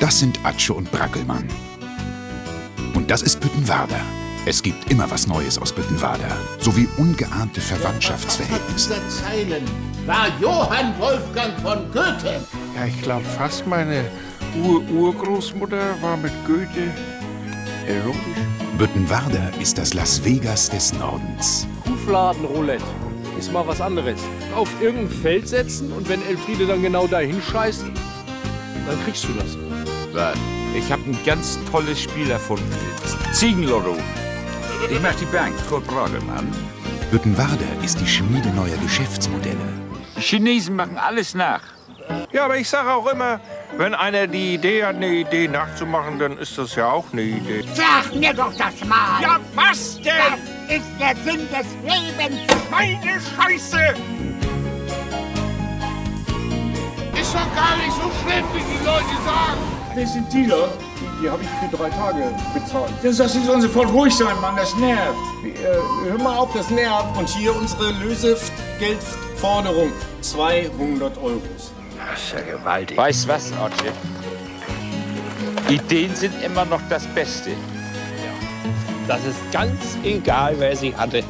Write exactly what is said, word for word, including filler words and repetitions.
Das sind Atsche und Brackelmann. Und das ist Büttenwarder. Es gibt immer was Neues aus Büttenwarder, sowie ungeahnte Verwandtschaftsverhältnisse. Dieser Zeilen war Johann Wolfgang von Goethe. Ja, ich glaube fast, meine Ur-Urgroßmutter war mit Goethe erotisch. Büttenwarder ist das Las Vegas des Nordens. Hufladen-Roulette ist mal was anderes. Auf irgendein Feld setzen und wenn Elfriede dann genau dahin scheißt, dann kriegst du das. Was? Ich habe ein ganz tolles Spiel erfunden. Ziegenlotto. Ich mache die Bank vor Brackelmann. Büttenwarder ist die Schmiede neuer Geschäftsmodelle. Die Chinesen machen alles nach. Ja, aber ich sage auch immer, wenn einer die Idee hat, eine Idee nachzumachen, dann ist das ja auch eine Idee. Sag mir doch das mal! Ja, was denn? Das ist der Sinn des Lebens! Meine Scheiße! Ist doch gar nicht so schlimm, wie die Leute sagen. Das sind Dealer, die habe ich für drei Tage bezahlt. Das ist, dass sie sollen sofort ruhig sein, Mann, das nervt. Hör mal auf, das nervt. Und hier unsere Lösegeldforderung, zweihundert Euro. Das ist ja gewaltig. Weißt was, Otje? Ideen sind immer noch das Beste. Ja. Das ist ganz egal, wer sie hatte.